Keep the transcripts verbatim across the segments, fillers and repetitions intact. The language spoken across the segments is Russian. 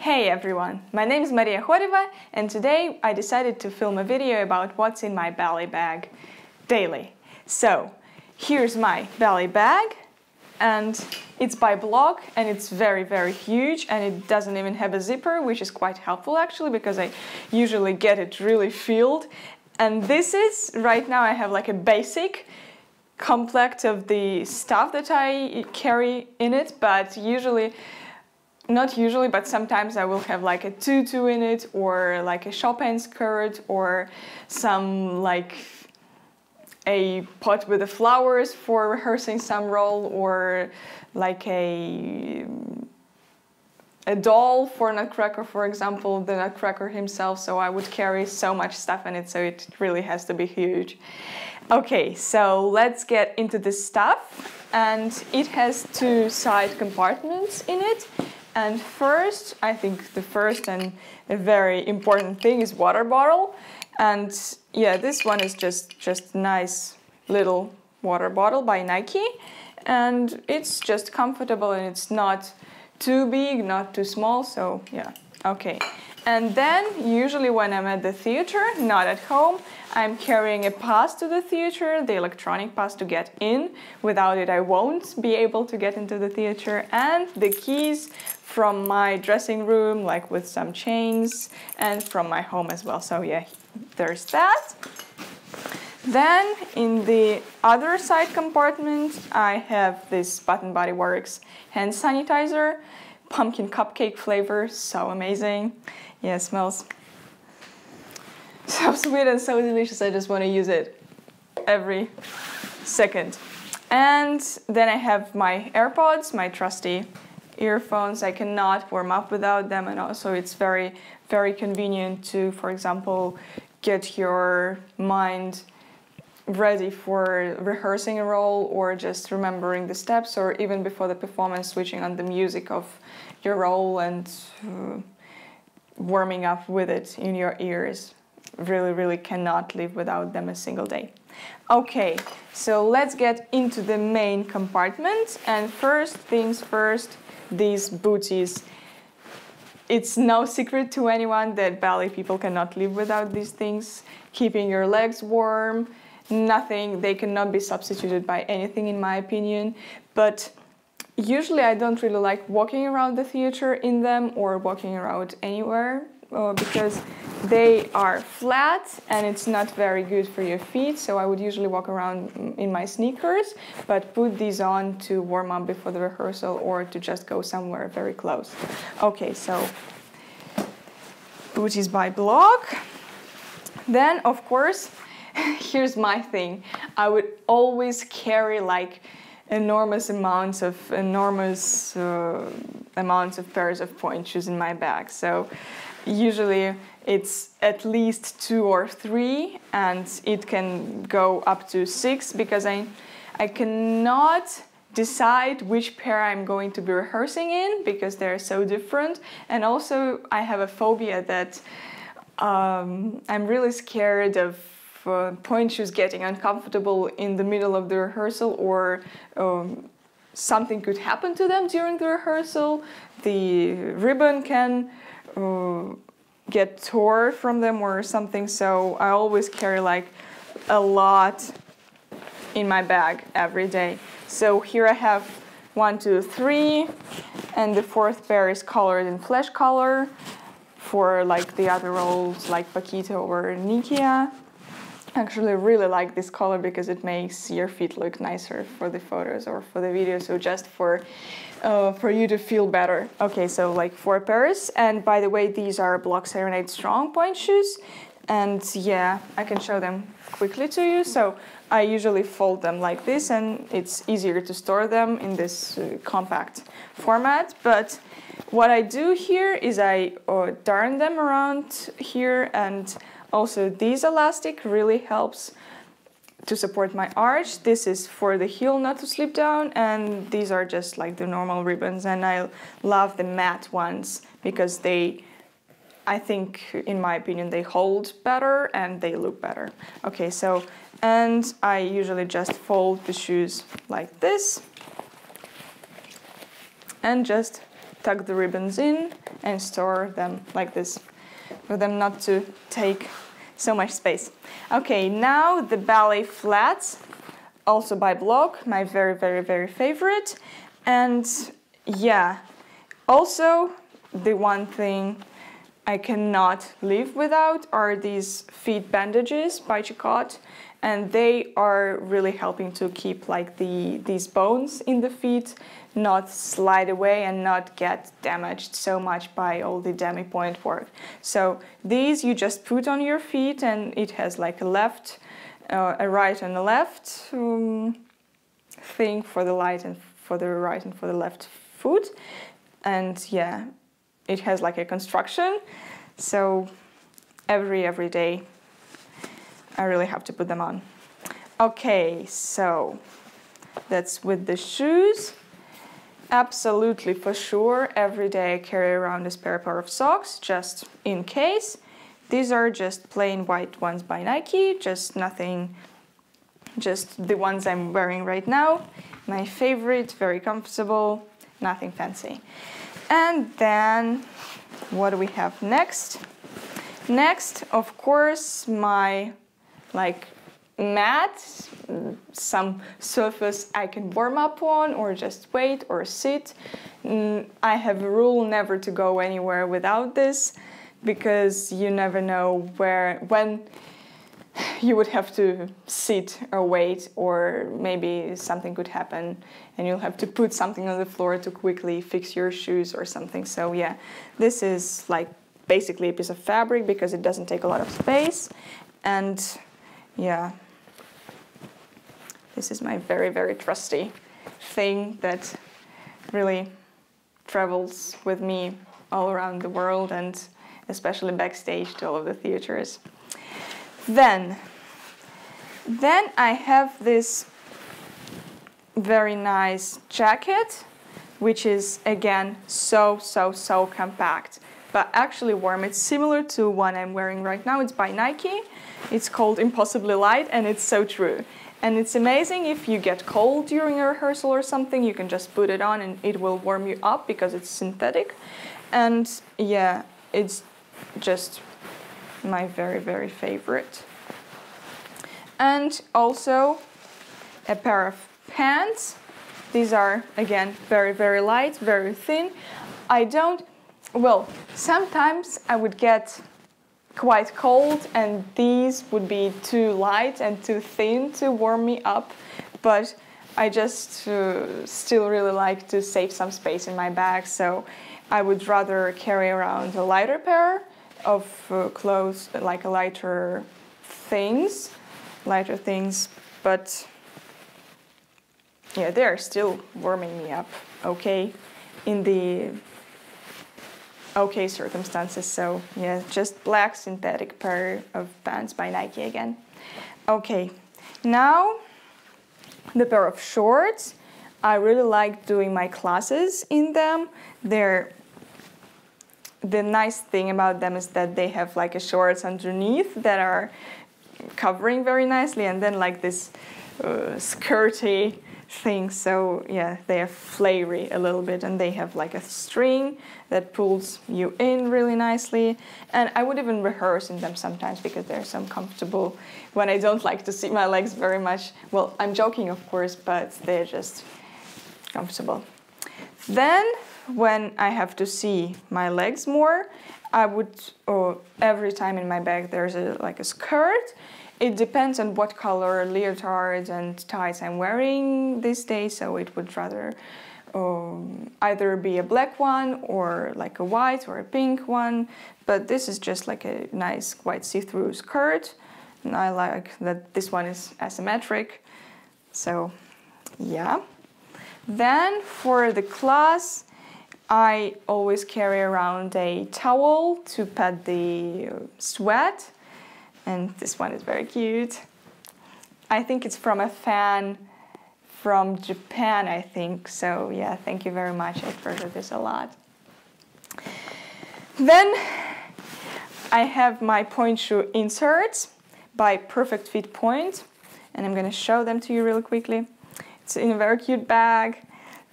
Hey everyone, my name is Maria Khoreva and today I decided to film a video about what's in my ballet bag daily. So here's my ballet bag and it's by Bloch and it's very very huge and it doesn't even have a zipper, which is quite helpful actually because I usually get it really filled. And this is, right now I have like a basic complex of the stuff that I carry in it, but usually Not usually, but sometimes I will have like a tutu in it or like a Chopin skirt or some like a pot with the flowers for rehearsing some role or like a, a doll for Nutcracker, for example, the Nutcracker himself. So I would carry so much stuff in it, so it really has to be huge. Okay, so let's get into this stuff. And it has two side compartments in it. And first, I think the first and a very important thing is water bottle. And yeah, this one is just, just nice little water bottle by Nike. And it's just comfortable and it's not too big, not too small, so yeah, okay. And then usually when I'm at the theater, not at home, I'm carrying a pass to the theater, the electronic pass to get in. Without it, I won't be able to get into the theater. And the keys from my dressing room, like with some chains, and from my home as well. So yeah, there's that. Then in the other side compartment, I have this Bath and Body Works hand sanitizer, pumpkin cupcake flavor, so amazing. Yeah, it smells so sweet and so delicious. I just want to use it every second. And then I have my AirPods, my trusty earphones. I cannot warm up without them, and also it's very, very convenient to, for example, get your mind ready for rehearsing a role or just remembering the steps, or even before the performance switching on the music of your role and uh, warming up with it in your ears. Really, really cannot live without them a single day. Okay, so let's get into the main compartment, and first things first, these booties. It's no secret to anyone that ballet people cannot live without these things. Keeping your legs warm, nothing, they cannot be substituted by anything in my opinion. But usually I don't really like walking around the theater in them or walking around anywhere uh, because they are flat and it's not very good for your feet, so I would usually walk around in my sneakers, but put these on to warm up before the rehearsal or to just go somewhere very close. Okay, so booties by Bloch. Then of course, here's my thing. I would always carry like enormous amounts of enormous uh, amounts of pairs of point shoes in my bag. So usually it's at least two or three, and it can go up to six because I I cannot decide which pair I'm going to be rehearsing in because they're so different. And also I have a phobia that um, I'm really scared of Uh, point shoes getting uncomfortable in the middle of the rehearsal, or um, something could happen to them during the rehearsal. The ribbon can uh, get torn from them or something, so I always carry like a lot in my bag every day. So here I have one, two, three, and the fourth pair is colored in flesh color for like the other roles like Paquita or Nikia. Actually, I really like this color because it makes your feet look nicer for the photos or for the video, so just for uh, for you to feel better. Okay, so like four pairs, and by the way, these are Bloch Serenade Strong point shoes, and yeah, I can show them quickly to you. So I usually fold them like this, and it's easier to store them in this uh, compact format. But what I do here is I uh, darn them around here, and also, this elastic really helps to support my arch. This is for the heel not to slip down, and these are just like the normal ribbons, and I love the matte ones because they, I think, in my opinion, they hold better and they look better. Okay, so, and I usually just fold the shoes like this and just tuck the ribbons in and store them like this, for them not to take so much space. Okay, now the ballet flats, also by Bloch, my very, very, very favorite. And yeah, also the one thing I cannot live without are these feet bandages by Chicot, and they are really helping to keep like the these bones in the feet not slide away and not get damaged so much by all the demi-point work. So these you just put on your feet, and it has like a left, uh, a right and a left um, thing for the light and for the right and for the left foot, and yeah, it has like a construction. So every every day I really have to put them on. Okay, so that's with the shoes. Absolutely, for sure, every day I carry around a spare pair of socks, just in case. These are just plain white ones by Nike, just nothing, just the ones I'm wearing right now. My favorite, very comfortable, nothing fancy. And then, what do we have next? Next, of course, my like mat, some surface I can warm up on or just wait or sit. I have a rule never to go anywhere without this, because you never know where, when you would have to sit or wait, or maybe something could happen and you'll have to put something on the floor to quickly fix your shoes or something. So yeah, this is like basically a piece of fabric because it doesn't take a lot of space. And yeah, this is my very, very trusty thing that really travels with me all around the world, and especially backstage to all of the theaters. Then, then I have this very nice jacket, which is again so, so, so compact, but actually warm. It's similar to one I'm wearing right now. It's by Nike. It's called Impossibly Light, and it's so true. And it's amazing, if you get cold during a rehearsal or something, you can just put it on and it will warm you up because it's synthetic. And yeah, it's just my very, very favorite. And also a pair of pants. These are again very, very light, very thin. I don't, well, sometimes I would get quite cold and these would be too light and too thin to warm me up, but I just uh, still really like to save some space in my bag, so I would rather carry around a lighter pair of uh, clothes, like lighter things, lighter things, but yeah, they're still warming me up okay in the okay circumstances. So yeah, just black synthetic pair of pants by Nike again. Okay, now the pair of shorts. I really like doing my classes in them. They're The nice thing about them is that they have like a shorts underneath that are covering very nicely, and then like this uh, skirty thing. So yeah, they are flavory a little bit, and they have like a string that pulls you in really nicely. And I would even rehearse in them sometimes because they're so comfortable when I don't like to see my legs very much. Well, I'm joking, of course, but they're just comfortable. Then, when I have to see my legs more, I would, oh, every time in my bag there's a, like a skirt. It depends on what color leotards and tights I'm wearing this day, so it would rather um, either be a black one or like a white or a pink one, but this is just like a nice white see-through skirt, and I like that this one is asymmetric, so yeah. Then for the class, I always carry around a towel to pat the sweat, and this one is very cute. I think it's from a fan from Japan, I think. So yeah, thank you very much. I've heard of this a lot. Then I have my point shoe inserts by Perfect Fit Point, and I'm gonna show them to you really quickly. It's in a very cute bag,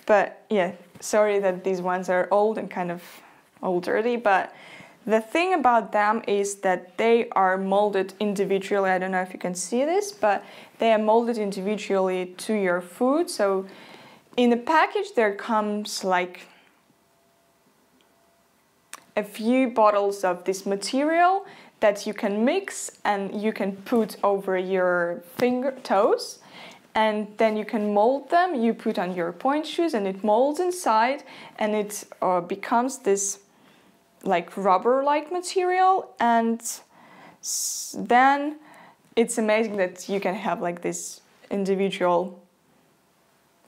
but yeah, sorry that these ones are old and kind of all dirty, but the thing about them is that they are molded individually. I don't know if you can see this, but they are molded individually to your foot. So in the package there comes like a few bottles of this material that you can mix and you can put over your finger toes, and then you can mold them. You put on your point shoes and it molds inside, and it uh, becomes this like rubber-like material, and then it's amazing that you can have like this individual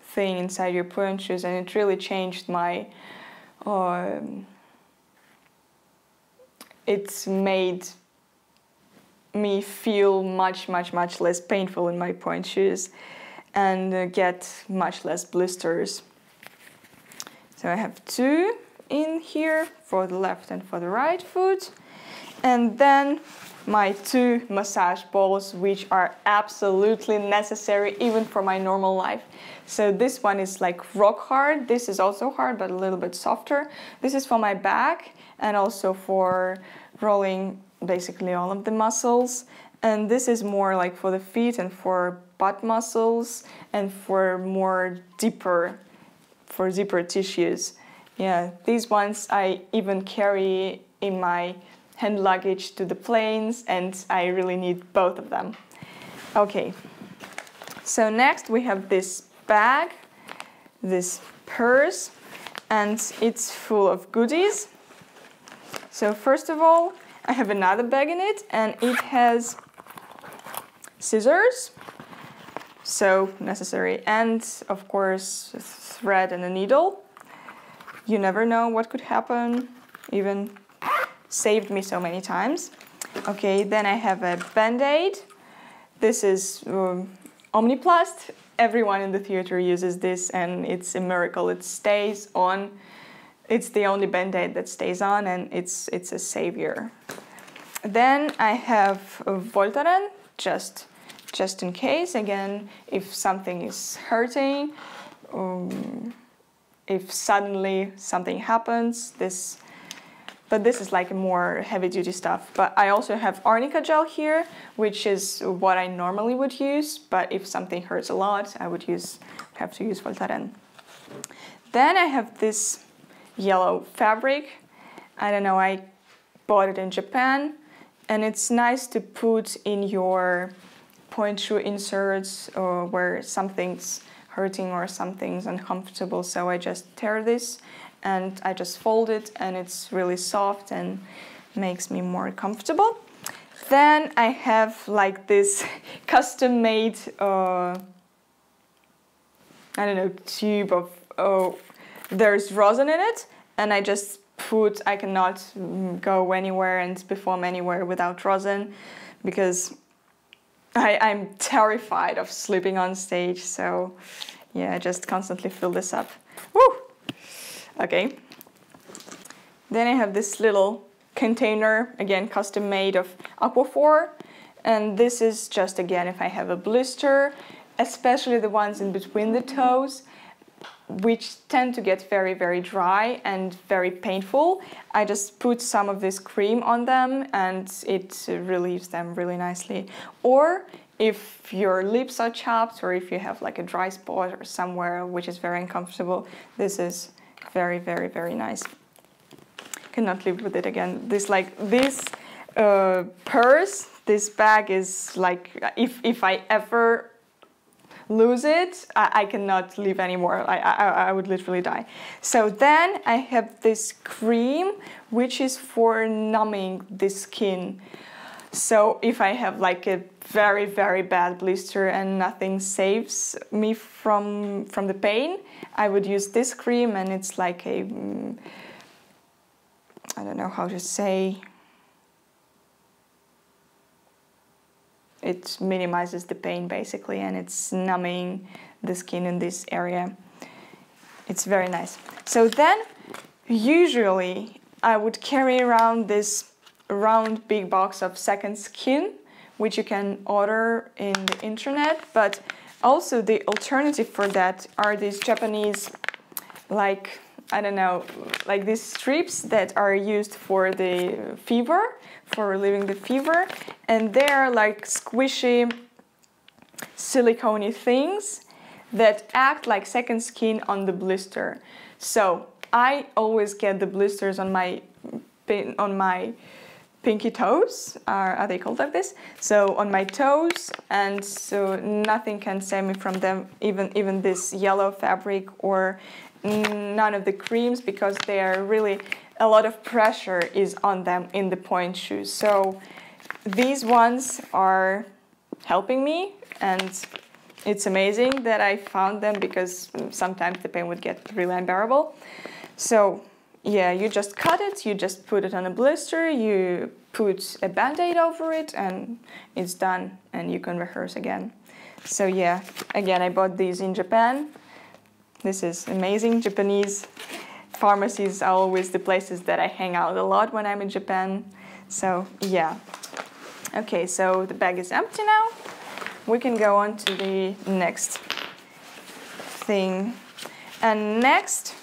thing inside your point shoes, and it really changed my... Um, it's made me feel much, much, much less painful in my point shoes and uh, get much less blisters. So I have two in here for the left and for the right foot, and then my two massage balls, which are absolutely necessary even for my normal life. So this one is like rock hard, this is also hard but a little bit softer. This is for my back and also for rolling basically all of the muscles, and this is more like for the feet and for butt muscles and for more deeper for deeper tissues. Yeah, these ones I even carry in my hand luggage to the planes, and I really need both of them. Okay, so next we have this bag, this purse, and it's full of goodies. So first of all, I have another bag in it, and it has scissors, so necessary, and of course thread and a needle. You never know what could happen, even saved me so many times. Okay, then I have a band-aid. This is um, Omniplast. Everyone in the theater uses this, and it's a miracle. It stays on. It's the only band-aid that stays on, and it's, it's a savior. Then I have Voltaren, just, just in case, again, if something is hurting, um, if suddenly something happens, this, but this is like more heavy duty stuff. But I also have Arnica gel here, which is what I normally would use, but if something hurts a lot, I would use, have to use Voltaren. Then I have this yellow fabric. I don't know, I bought it in Japan, and it's nice to put in your point shoe inserts or where something's hurting or something's uncomfortable. So I just tear this and I just fold it, and it's really soft and makes me more comfortable. Then I have like this custom made, uh, I don't know, tube of, oh, there's rosin in it, and I just put, I cannot go anywhere and perform anywhere without rosin, because I, I'm terrified of slipping on stage, so yeah, I just constantly fill this up. Woo! Okay. Then I have this little container, again custom made of Aquaphor, and this is just again if I have a blister, especially the ones in between the toes, which tend to get very, very dry and very painful. I just put some of this cream on them and it relieves them really nicely. Or if your lips are chapped or if you have like a dry spot or somewhere which is very uncomfortable, this is very, very, very nice. Cannot live with it again. This like this uh, purse, this bag is like, if, if I ever lose it, I, I cannot live anymore. I, I, I would literally die. So then I have this cream, which is for numbing the skin. So if I have like a very, very bad blister and nothing saves me from, from the pain, I would use this cream, and it's like a, I don't know how to say, it minimizes the pain basically, and it's numbing the skin in this area. It's very nice. So then usually I would carry around this round big box of Second Skin, which you can order in the internet, but also the alternative for that are these Japanese like, I don't know, like these strips that are used for the fever, for relieving the fever, and they're like squishy, silicone-y things that act like second skin on the blister. So I always get the blisters on my pin, on my pinky toes, are, are they called like this? So on my toes, and so nothing can save me from them, even, even this yellow fabric or none of the creams, because they are really, a lot of pressure is on them in the point shoes. So these ones are helping me, and it's amazing that I found them, because sometimes the pain would get really unbearable. So yeah, you just cut it, you just put it on a blister, you put a band-aid over it, and it's done, and you can rehearse again. So yeah, again, I bought these in Japan. This is amazing. Japanese pharmacies are always the places that I hang out a lot when I'm in Japan. So yeah. Okay, so the bag is empty now. We can go on to the next thing. And next,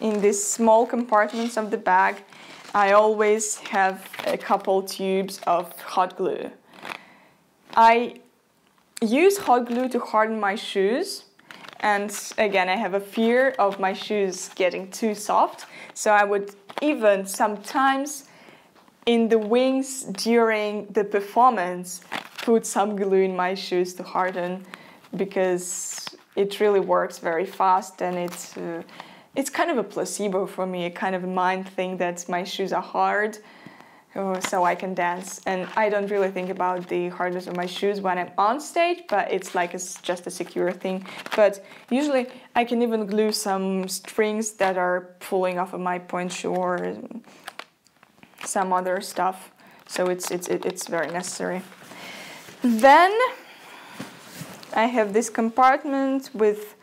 in these small compartments of the bag, I always have a couple tubes of hot glue. I use hot glue to harden my shoes. And again, I have a fear of my shoes getting too soft. So I would even sometimes in the wings during the performance put some glue in my shoes to harden, because it really works very fast, and it's, uh, it's kind of a placebo for me, a kind of a mind thing that my shoes are hard uh, so I can dance. And I don't really think about the hardness of my shoes when I'm on stage, but it's like it's just a secure thing. But usually I can even glue some strings that are pulling off of my point shoe or some other stuff, so it's, it's, it's very necessary. Then I have this compartment with,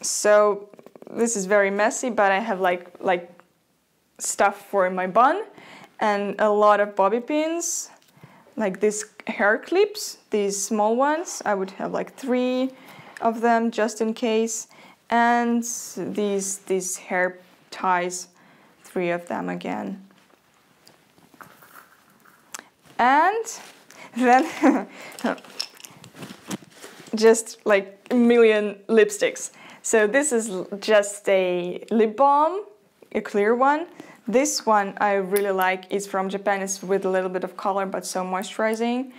so this is very messy, but I have like, like stuff for my bun and a lot of bobby pins, like these hair clips, these small ones. I would have like three of them just in case, and these, these hair ties, three of them again. And then just like a million lipsticks. So this is just a lip balm, a clear one. This one I really like, it's from Japan, it's with a little bit of color, but so moisturizing.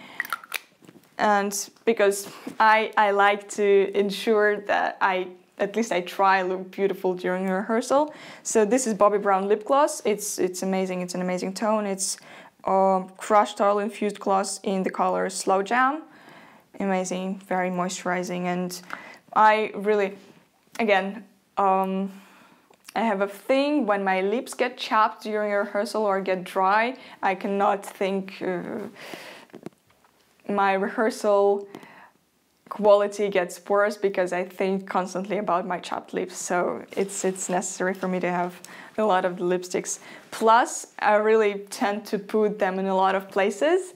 And because I, I like to ensure that I, at least I try, look beautiful during rehearsal. So this is Bobbi Brown lip gloss. It's it's amazing. It's an amazing tone. It's um, crushed oil infused gloss in the color Slow Jam. Amazing, very moisturizing. And I really, again, um, I have a thing when my lips get chapped during rehearsal or get dry. I cannot think uh, my rehearsal quality gets worse because I think constantly about my chapped lips, so it's it's necessary for me to have a lot of lipsticks. Plus, I really tend to put them in a lot of places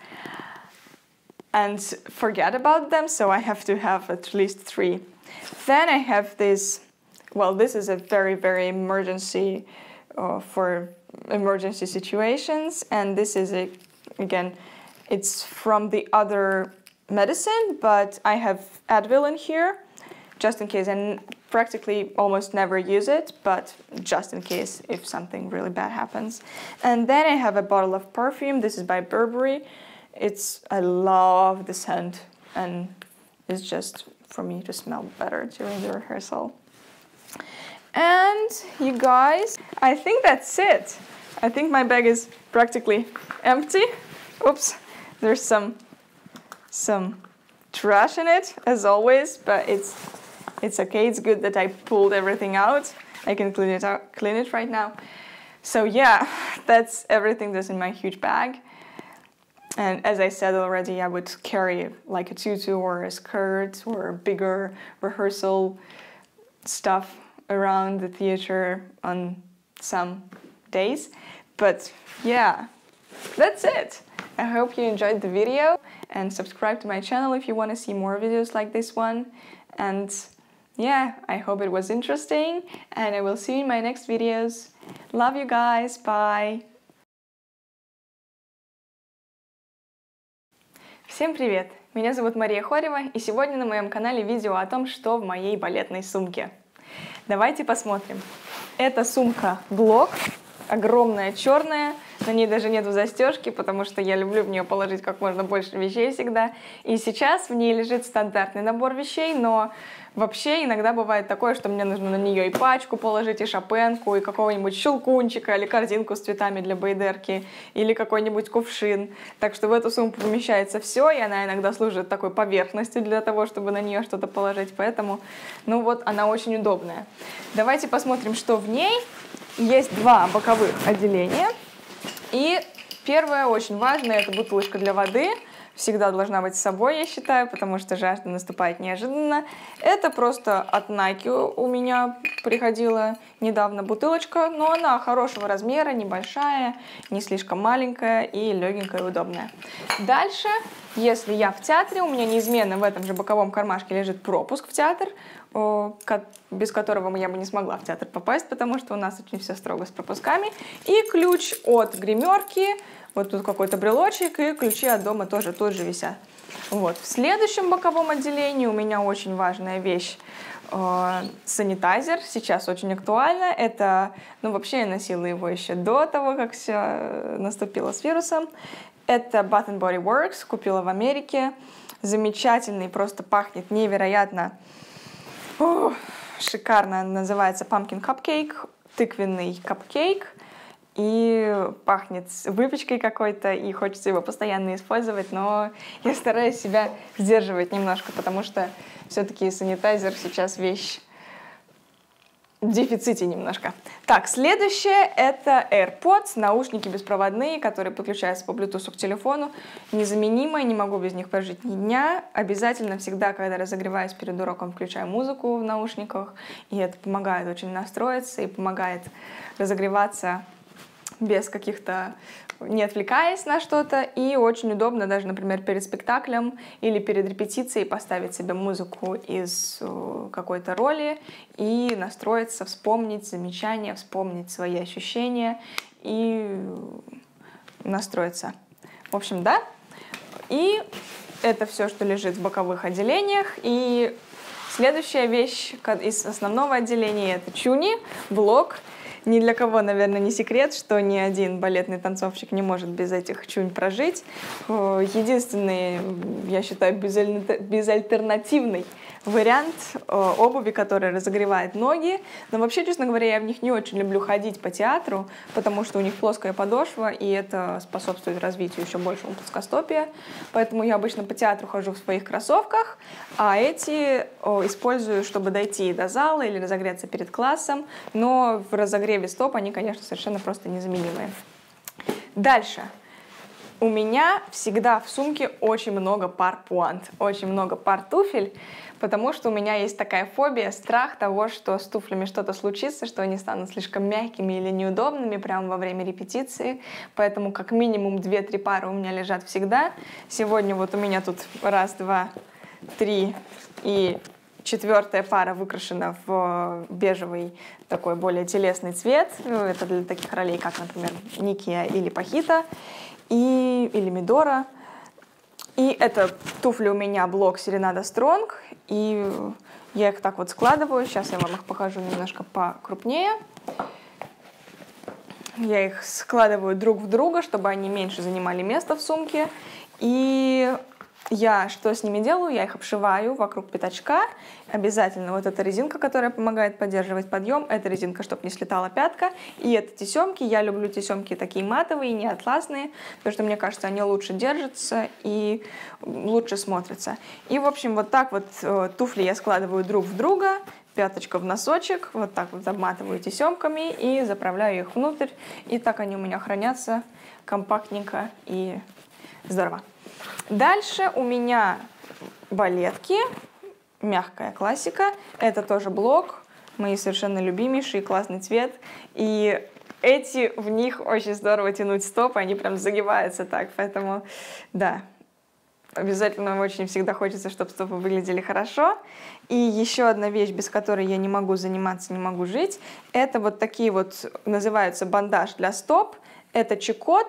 and forget about them, so I have to have at least three. Then I have this, well, this is a very, very emergency uh, for emergency situations, and this is, a again, it's from the other medicine, but I have Advil in here just in case, and practically almost never use it, but just in case if something really bad happens. And then I have a bottle of perfume. This is by Burberry. It's, I love the scent, and it's just for me to smell better during the rehearsal. And you guys, I think that's it. I think my bag is practically empty. Oops, there's some some trash in it, as always, but it's it's okay. It's good that I pulled everything out. I can clean it out, clean it right now. So yeah, that's everything that's in my huge bag. And as I said already, I would carry like a tutu or a skirt or bigger rehearsal stuff around the theater on some days. But yeah, that's it. I hope you enjoyed the video, and subscribe to my channel if you want to see more videos like this one. And yeah, I hope it was interesting, and I will see you in my next videos. Love you guys, bye! Всем привет! Меня зовут Мария Хорева, и сегодня на моем канале видео о том, что в моей балетной сумке. Давайте посмотрим. Это сумка Bloch, огромная черная, на ней даже нету застежки, потому что я люблю в нее положить как можно больше вещей всегда. И сейчас в ней лежит стандартный набор вещей, но вообще иногда бывает такое, что мне нужно на нее и пачку положить, и шопенку, и какого-нибудь щелкунчика, или корзинку с цветами для байдерки, или какой-нибудь кувшин. Так что в эту сумку помещается все, и она иногда служит такой поверхностью для того, чтобы на нее что-то положить. Поэтому, ну вот, она очень удобная. Давайте посмотрим, что в ней. Есть два боковых отделения. И первое, очень важное, это бутылочка для воды. Всегда должна быть с собой, я считаю, потому что жажда наступает неожиданно. Это просто от Nike у меня приходила недавно бутылочка, но она хорошего размера, небольшая, не слишком маленькая и легенькая и удобная. Дальше, если я в театре, у меня неизменно в этом же боковом кармашке лежит пропуск в театр, без которого я бы не смогла в театр попасть, потому что у нас очень все строго с пропусками. И ключ от гримерки, вот тут какой-то брелочек, и ключи от дома тоже тут же висят. Вот. В следующем боковом отделении у меня очень важная вещь. Санитайзер сейчас очень актуально. Это, ну вообще я носила его еще до того, как все наступило с вирусом. Это Bath and Body Works, купила в Америке. Замечательный, просто пахнет невероятно. О, шикарно, называется Pumpkin Cupcake, тыквенный капкейк. И пахнет выпечкой какой-то, и хочется его постоянно использовать, но я стараюсь себя сдерживать немножко, потому что все-таки санитайзер сейчас вещь в дефиците немножко. Так, следующее это AirPods, наушники беспроводные, которые подключаются по Bluetooth к телефону, незаменимые, не могу без них прожить ни дня. Обязательно всегда, когда разогреваюсь перед уроком, включаю музыку в наушниках, и это помогает очень настроиться и помогает разогреваться без каких-то, не отвлекаясь на что-то, и очень удобно даже, например, перед спектаклем или перед репетицией поставить себе музыку из какой-то роли и настроиться, вспомнить замечания, вспомнить свои ощущения и настроиться. В общем, да. И это все, что лежит в боковых отделениях. И следующая вещь из основного отделения — это чуни, Bloch. Ни для кого, наверное, не секрет, что ни один балетный танцовщик не может без этих чунь прожить. Единственный, я считаю, безальтернативный вариант обуви, который разогревает ноги. Но вообще, честно говоря, я в них не очень люблю ходить по театру, потому что у них плоская подошва, и это способствует развитию еще большего плоскостопия. Поэтому я обычно по театру хожу в своих кроссовках, а эти использую, чтобы дойти до зала или разогреться перед классом. Но в разогреве стоп, они, конечно, совершенно просто незаменимые. Дальше. У меня всегда в сумке очень много пар пуант, очень много пар туфель, потому что у меня есть такая фобия, страх того, что с туфлями что-то случится, что они станут слишком мягкими или неудобными прямо во время репетиции. Поэтому как минимум две-три пары у меня лежат всегда. Сегодня вот у меня тут раз, два, три и... четвертая пара выкрашена в бежевый, такой более телесный цвет. Это для таких ролей, как, например, Никия или Пахита, и, или Мидора. И это туфли у меня Bloch Serenade Strong. И я их так вот складываю. Сейчас я вам их покажу немножко покрупнее. Я их складываю друг в друга, чтобы они меньше занимали места в сумке. И... я что с ними делаю? Я их обшиваю вокруг пятачка. Обязательно вот эта резинка, которая помогает поддерживать подъем. Эта резинка, чтобы не слетала пятка. И это тесемки. Я люблю тесемки такие матовые, не атласные, потому что, мне кажется, они лучше держатся и лучше смотрятся. И, в общем, вот так вот туфли я складываю друг в друга. Пяточка в носочек. Вот так вот обматываю тесемками и заправляю их внутрь. И так они у меня хранятся компактненько и здорово. Дальше у меня балетки, мягкая классика, это тоже Bloch, мои совершенно любимейшие, классный цвет, и эти, в них очень здорово тянуть стопы, они прям загибаются так, поэтому да, Обязательно очень всегда хочется, чтобы стопы выглядели хорошо. И еще одна вещь, без которой я не могу заниматься, не могу жить, это вот такие вот, называются бандаж для стоп. Это Chicot,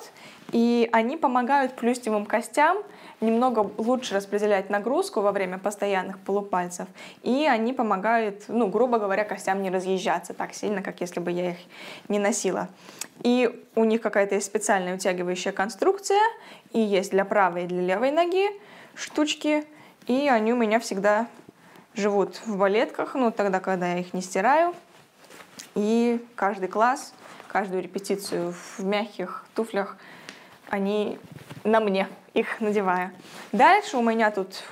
и они помогают плюстевым костям немного лучше распределять нагрузку во время постоянных полупальцев, и они помогают, ну, грубо говоря, костям не разъезжаться так сильно, как если бы я их не носила. И у них какая-то есть специальная утягивающая конструкция, и есть для правой и для левой ноги штучки, и они у меня всегда живут в балетках, ну, тогда, когда я их не стираю, и каждый класс... Каждую репетицию в мягких туфлях, они на мне, их надеваю. Дальше у меня тут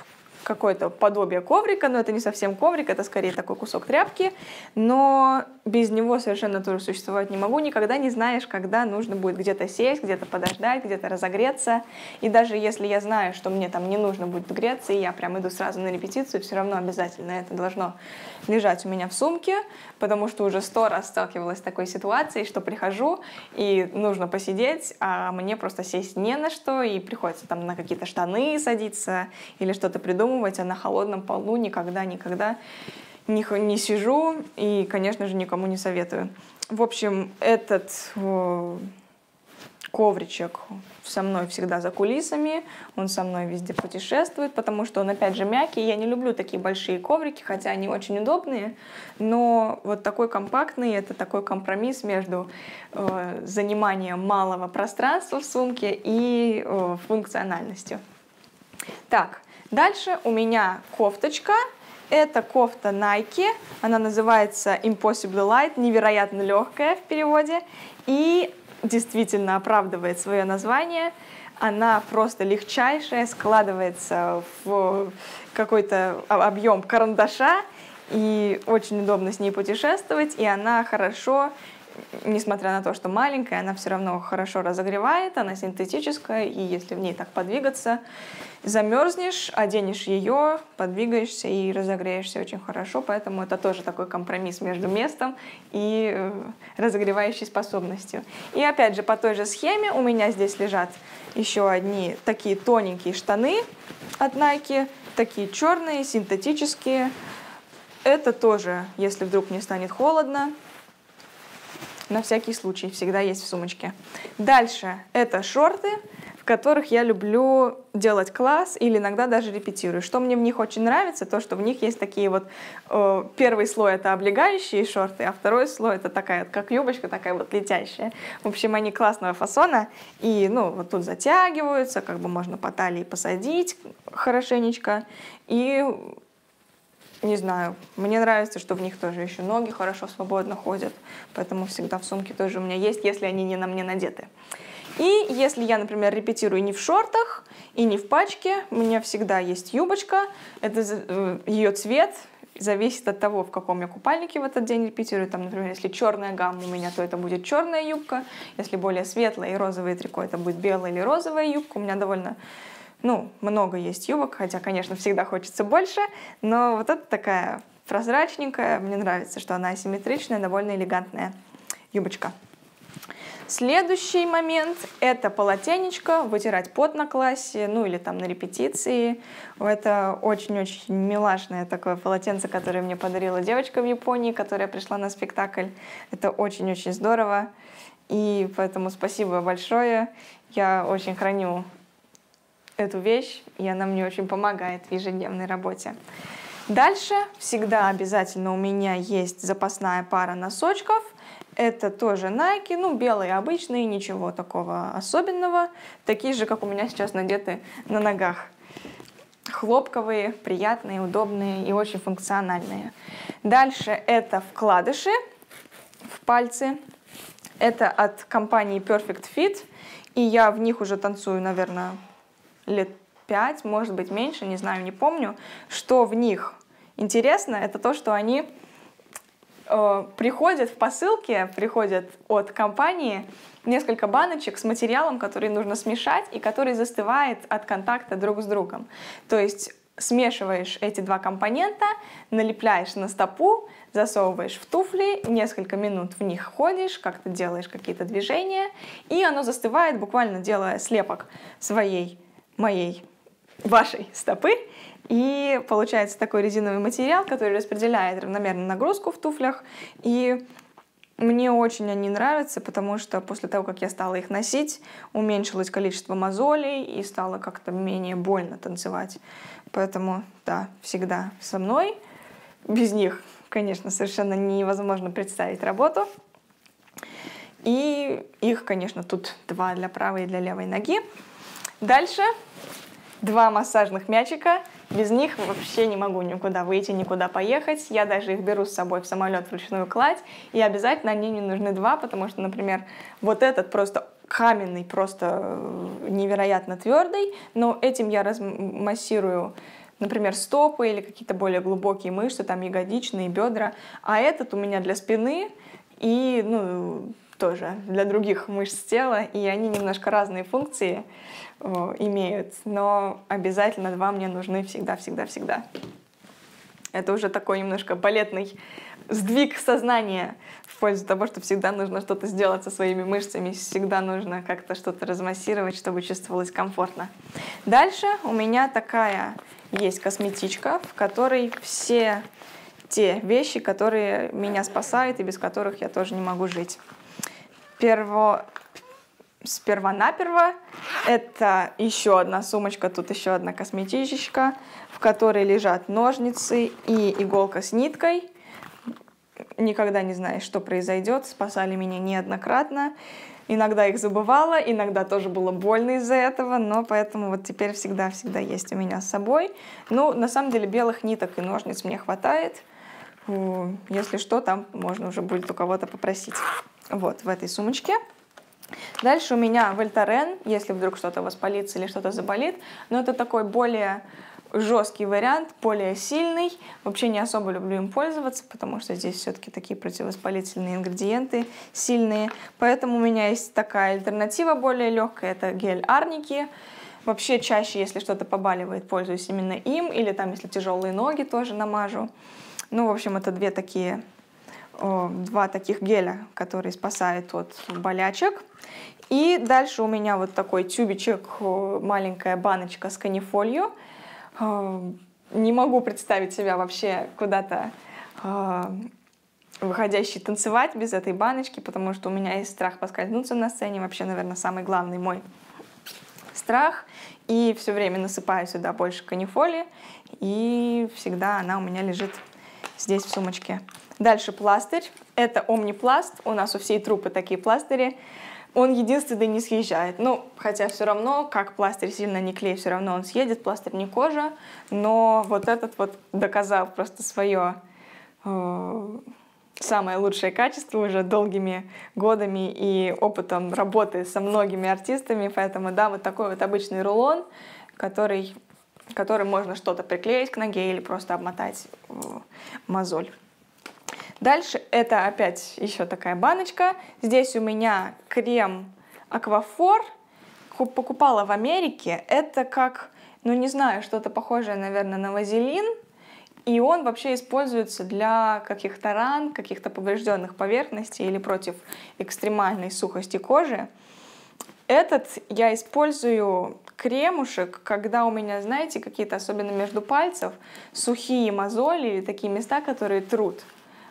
какое-то подобие коврика, но это не совсем коврик, это скорее такой кусок тряпки, но без него совершенно тоже существовать не могу, никогда не знаешь, когда нужно будет где-то сесть, где-то подождать, где-то разогреться, и даже если я знаю, что мне там не нужно будет греться, и я прям иду сразу на репетицию, все равно обязательно это должно лежать у меня в сумке, потому что уже сто раз сталкивалась с такой ситуацией, что прихожу, и нужно посидеть, а мне просто сесть не на что, и приходится там на какие-то штаны садиться, или что-то придумывать, а на холодном полу никогда-никогда не, не сижу и, конечно же, никому не советую. В общем, этот о, ковричек со мной всегда за кулисами, он со мной везде путешествует, потому что он, опять же, мягкий. Я не люблю такие большие коврики, хотя они очень удобные, но вот такой компактный, это такой компромисс между э, заниманием малого пространства в сумке и э, функциональностью. Так. Дальше у меня кофточка, это кофта Nike, она называется Impossible Light, невероятно легкая в переводе, и действительно оправдывает свое название, она просто легчайшая, складывается в какой-то объем карандаша, и очень удобно с ней путешествовать, и она хорошо... Несмотря на то, что маленькая, она все равно хорошо разогревает, она синтетическая, и если в ней так подвигаться, замерзнешь, оденешь ее, подвигаешься и разогреешься очень хорошо, поэтому это тоже такой компромисс между местом и разогревающей способностью. И опять же, по той же схеме у меня здесь лежат еще одни такие тоненькие штаны от Nike, такие черные, синтетические. Это тоже, если вдруг мне станет холодно, на всякий случай, всегда есть в сумочке. Дальше это шорты, в которых я люблю делать класс или иногда даже репетирую. Что мне в них очень нравится, то, что в них есть такие вот... Э, первый слой — это облегающие шорты, а второй слой — это такая, как юбочка, такая вот летящая. В общем, они классного фасона, и, ну, вот тут затягиваются, как бы можно по талии посадить хорошенечко, и... Не знаю, мне нравится, что в них тоже еще ноги хорошо свободно ходят, поэтому всегда в сумке тоже у меня есть, если они не на мне надеты. И если я, например, репетирую не в шортах и не в пачке, у меня всегда есть юбочка, это ее цвет зависит от того, в каком я купальнике в этот день репетирую. Там, например, если черная гамма у меня, то это будет черная юбка, если более светлая и розовое трико, это будет белая или розовая юбка, у меня довольно... Ну, много есть юбок, хотя, конечно, всегда хочется больше, но вот эта такая прозрачненькая, мне нравится, что она асимметричная, довольно элегантная юбочка. Следующий момент – это полотенечко, вытирать пот на классе, ну или там на репетиции. Это очень-очень милашное такое полотенце, которое мне подарила девочка в Японии, которая пришла на спектакль. Это очень-очень здорово, и поэтому спасибо большое, я очень храню эту вещь, и она мне очень помогает в ежедневной работе. Дальше всегда обязательно у меня есть запасная пара носочков. Это тоже Nike, ну, белые обычные, ничего такого особенного. Такие же, как у меня сейчас надеты на ногах. Хлопковые, приятные, удобные и очень функциональные. Дальше это вкладыши в пальцы. Это от компании Perfect Fit, и я в них уже танцую, наверное, лет пять, может быть, меньше, не знаю, не помню. Что в них интересно, это то, что они э, приходят в посылке, приходят от компании несколько баночек с материалом, который нужно смешать и который застывает от контакта друг с другом. То есть смешиваешь эти два компонента, налепляешь на стопу, засовываешь в туфли, несколько минут в них ходишь, как-то делаешь какие-то движения, и оно застывает, буквально делая слепок своей моей вашей стопы. И получается такой резиновый материал, который распределяет равномерно нагрузку в туфлях. И мне очень они нравятся, потому что после того, как я стала их носить, уменьшилось количество мозолей и стало как-то менее больно танцевать. Поэтому, да, всегда со мной. Без них, конечно, совершенно невозможно представить работу. И их, конечно, тут два для правой и для левой ноги. Дальше два массажных мячика. Без них вообще не могу никуда выйти, никуда поехать. Я даже их беру с собой в самолет в ручную кладь. И обязательно они мне нужны два, потому что, например, вот этот просто каменный, просто невероятно твердый. Но этим я размассирую, например, стопы или какие-то более глубокие мышцы, там ягодичные, бедра. А этот у меня для спины и, ну, тоже для других мышц тела, и они немножко разные функции э, имеют, но обязательно два мне нужны всегда-всегда-всегда. Это уже такой немножко балетный сдвиг сознания в пользу того, что всегда нужно что-то сделать со своими мышцами, всегда нужно как-то что-то размассировать, чтобы чувствовалось комфортно. Дальше у меня такая есть косметичка, в которой все те вещи, которые меня спасают и без которых я тоже не могу жить. Перво... Сперва-наперво это еще одна сумочка, тут еще одна косметичка, в которой лежат ножницы и иголка с ниткой. Никогда не знаешь, что произойдет, спасали меня неоднократно. Иногда их забывала, иногда тоже было больно из-за этого, но поэтому вот теперь всегда-всегда есть у меня с собой. Ну, на самом деле, белых ниток и ножниц мне хватает. Если что, там можно уже будет у кого-то попросить. Вот, в этой сумочке. Дальше у меня Voltaren, если вдруг что-то воспалится или что-то заболит. Но это такой более жесткий вариант, более сильный. Вообще не особо люблю им пользоваться, потому что здесь все-таки такие противовоспалительные ингредиенты сильные. Поэтому у меня есть такая альтернатива более легкая, это гель Арники. Вообще чаще, если что-то побаливает, пользуюсь именно им. Или там, если тяжелые ноги, тоже намажу. Ну, в общем, это две такие... Два таких геля, которые спасают от болячек. И дальше у меня вот такой тюбичек, маленькая баночка с канифолью. Не могу представить себя вообще куда-то выходящей танцевать без этой баночки, потому что у меня есть страх поскользнуться на сцене. Вообще, наверное, самый главный мой страх. И все время насыпаю сюда больше канифоли. И всегда она у меня лежит здесь в сумочке. Дальше пластырь. Это Omniplast. У нас у всей труппы такие пластыри. Он единственный не съезжает. Ну, хотя все равно, как пластырь сильно не клей, все равно он съедет. Пластырь не кожа. Но вот этот вот доказал просто свое э, самое лучшее качество уже долгими годами и опытом работы со многими артистами. Поэтому, да, вот такой вот обычный рулон, который, который можно что-то приклеить к ноге или просто обмотать э, мозоль. Дальше это опять еще такая баночка. Здесь у меня крем Aquaphor. Покупала в Америке. Это как, ну не знаю, что-то похожее, наверное, на вазелин. И он вообще используется для каких-то ран, каких-то поврежденных поверхностей или против экстремальной сухости кожи. Этот я использую кремушек, когда у меня, знаете, какие-то, особенно между пальцев, сухие мозоли или такие места, которые трут.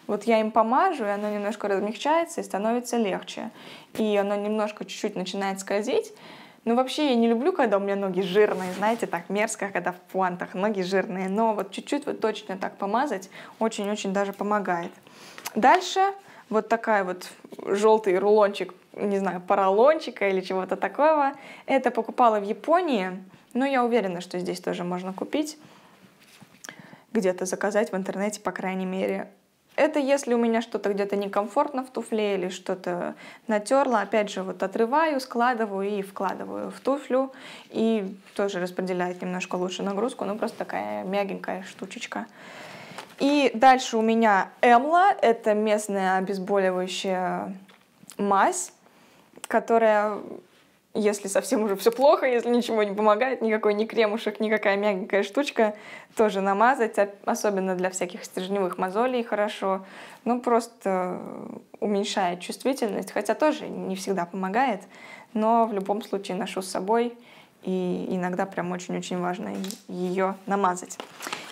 Вот я им помажу, и оно немножко размягчается и становится легче. И оно немножко чуть-чуть начинает скользить. Но вообще я не люблю, когда у меня ноги жирные, знаете, так мерзко, когда в пуантах ноги жирные. Но вот чуть-чуть вот точно так помазать очень-очень даже помогает. Дальше вот такая вот желтый рулончик, не знаю, поролончика или чего-то такого. Это покупала в Японии, но я уверена, что здесь тоже можно купить. Где-то заказать в интернете, по крайней мере. Это если у меня что-то где-то некомфортно в туфле или что-то натерло, опять же, вот отрываю, складываю и вкладываю в туфлю. И тоже распределяет немножко лучше нагрузку, ну просто такая мягенькая штучечка. И дальше у меня Эмла, это местная обезболивающая мазь, которая... Если совсем уже все плохо, если ничего не помогает, никакой ни кремушек, никакая мягенькая штучка, тоже намазать, особенно для всяких стержневых мозолей хорошо. Ну, просто уменьшает чувствительность, хотя тоже не всегда помогает, но в любом случае ношу с собой и иногда прям очень-очень важно ее намазать.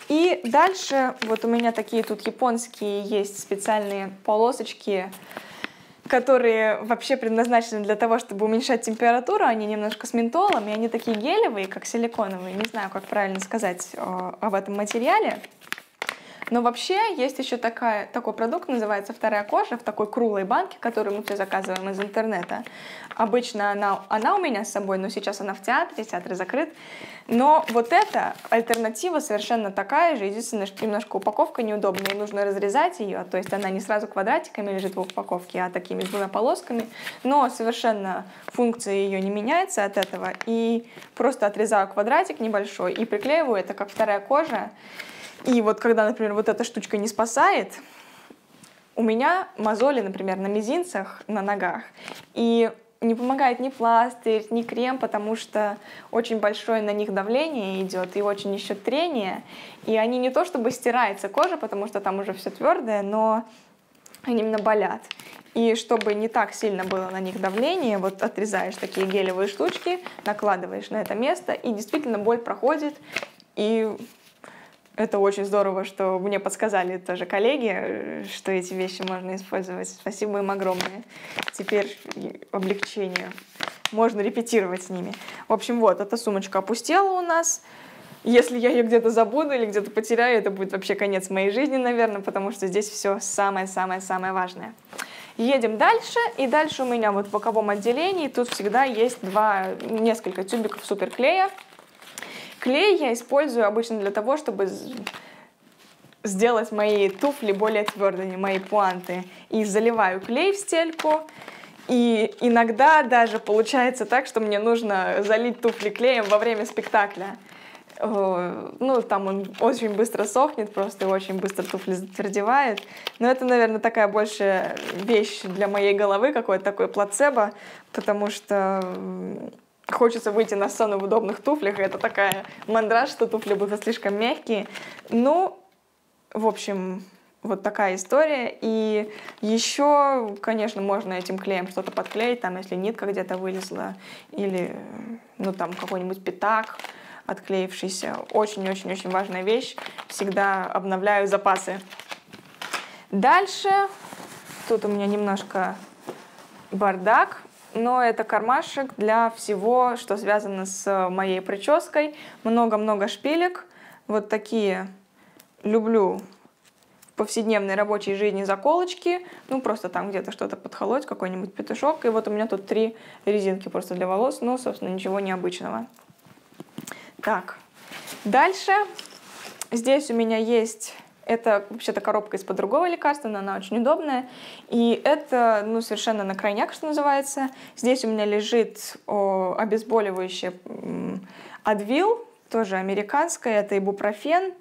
И дальше вот у меня такие тут японские есть специальные полосочки, которые вообще предназначены для того, чтобы уменьшать температуру. Они немножко с ментолом, и они такие гелевые, как силиконовые. Не знаю, как правильно сказать о, об этом материале. Но вообще есть еще такая, такой продукт, называется «Вторая кожа», в такой круглой банке, которую мы все заказываем из интернета. Обычно она, она у меня с собой, но сейчас она в театре, театр закрыт. Но вот эта альтернатива совершенно такая же, единственное, что немножко упаковка неудобная, и нужно разрезать ее, то есть она не сразу квадратиками лежит в упаковке, а такими двумя полосками, но совершенно функция ее не меняется от этого, и просто отрезаю квадратик небольшой и приклеиваю это как «Вторая кожа». И вот когда, например, вот эта штучка не спасает, у меня мозоли, например, на мизинцах, на ногах. И не помогает ни пластырь, ни крем, потому что очень большое на них давление идет и очень еще трение. И они не то чтобы стираются кожа, потому что там уже все твердое, но они именно болят. И чтобы не так сильно было на них давление, вот отрезаешь такие гелевые штучки, накладываешь на это место, и действительно боль проходит, и... Это очень здорово, что мне подсказали тоже коллеги, что эти вещи можно использовать. Спасибо им огромное. Теперь облегчение. Можно репетировать с ними. В общем, вот, эта сумочка опустела у нас. Если я ее где-то забуду или где-то потеряю, это будет вообще конец моей жизни, наверное, потому что здесь все самое-самое-самое важное. Едем дальше, и дальше у меня вот в боковом отделении тут всегда есть два, несколько тюбиков суперклея. Клей я использую обычно для того, чтобы сделать мои туфли более твердыми, мои пуанты. И заливаю клей в стельку. И иногда даже получается так, что мне нужно залить туфли клеем во время спектакля. Ну, там он очень быстро сохнет просто, и очень быстро туфли затвердевают. Но это, наверное, такая больше вещь для моей головы, какой-то такой плацебо, потому что... Хочется выйти на сцену в удобных туфлях, и это такая мандраж, что туфли будут слишком мягкие. Ну, в общем, вот такая история. И еще, конечно, можно этим клеем что-то подклеить, там, если нитка где-то вылезла, или, ну, там, какой-нибудь пятак отклеившийся. Очень-очень-очень важная вещь. Всегда обновляю запасы. Дальше. Тут у меня немножко бардак. Но это кармашек для всего, что связано с моей прической. Много-много шпилек. Вот такие люблю в повседневной рабочей жизни заколочки. Ну, просто там где-то что-то подколоть, какой-нибудь петушок. И вот у меня тут три резинки просто для волос. Ну, собственно, ничего необычного. Так, дальше. Здесь у меня есть... Это вообще-то коробка из-под другого лекарства, но она очень удобная. И это, ну, совершенно на крайняк, что называется. Здесь у меня лежит о, обезболивающее Advil, тоже американское, это ибупрофен.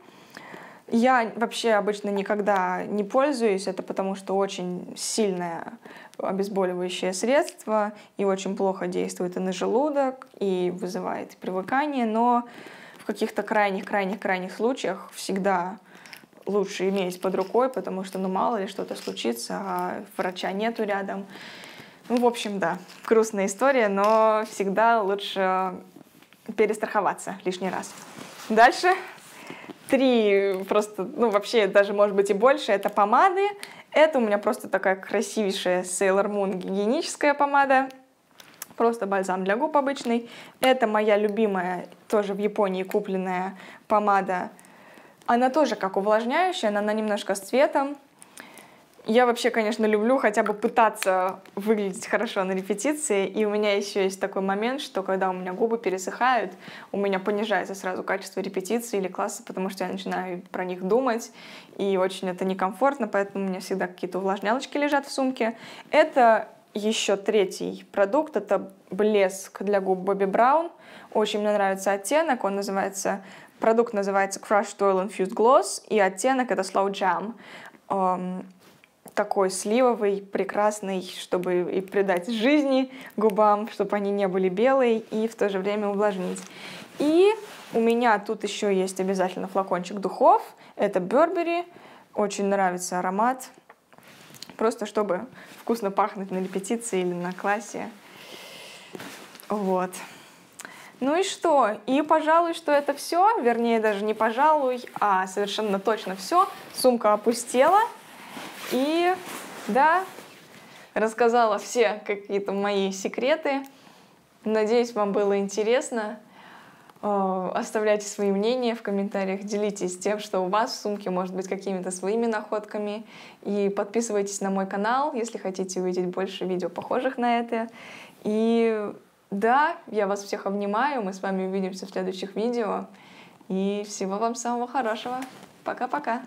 Я вообще обычно никогда не пользуюсь, это потому что очень сильное обезболивающее средство и очень плохо действует и на желудок, и вызывает привыкание, но в каких-то крайних-крайних-крайних случаях всегда... Лучше иметь под рукой, потому что, ну, мало ли что-то случится, а врача нету рядом. Ну, в общем, да, грустная история, но всегда лучше перестраховаться лишний раз. Дальше. Три просто, ну, вообще, даже, может быть, и больше. Это помады. Это у меня просто такая красивейшая Sailor Moon гигиеническая помада. Просто бальзам для губ обычный. Это моя любимая, тоже в Японии купленная помада. Она тоже как увлажняющая, но она немножко с цветом. Я вообще, конечно, люблю хотя бы пытаться выглядеть хорошо на репетиции. И у меня еще есть такой момент, что когда у меня губы пересыхают, у меня понижается сразу качество репетиции или класса, потому что я начинаю про них думать, и очень это некомфортно, поэтому у меня всегда какие-то увлажнялочки лежат в сумке. Это еще третий продукт, это блеск для губ Bobbi Brown. Очень мне нравится оттенок, он называется... Продукт называется Crushed Oil Infused Gloss, и оттенок это Slow Jam. Эм, такой сливовый, прекрасный, чтобы и придать жизни губам, чтобы они не были белые, и в то же время увлажнить. И у меня тут еще есть обязательно флакончик духов. Это Burberry, очень нравится аромат. Просто чтобы вкусно пахнуть на репетиции или на классе. Вот. Ну и что? И, пожалуй, что это все. Вернее, даже не пожалуй, а совершенно точно все. Сумка опустела. И, да, рассказала все какие-то мои секреты. Надеюсь, вам было интересно. Оставляйте свои мнения в комментариях, делитесь тем, что у вас в сумке, может быть, какими-то своими находками. И подписывайтесь на мой канал, если хотите увидеть больше видео, похожих на это. И да, я вас всех обнимаю, мы с вами увидимся в следующих видео. И всего вам самого хорошего. Пока-пока!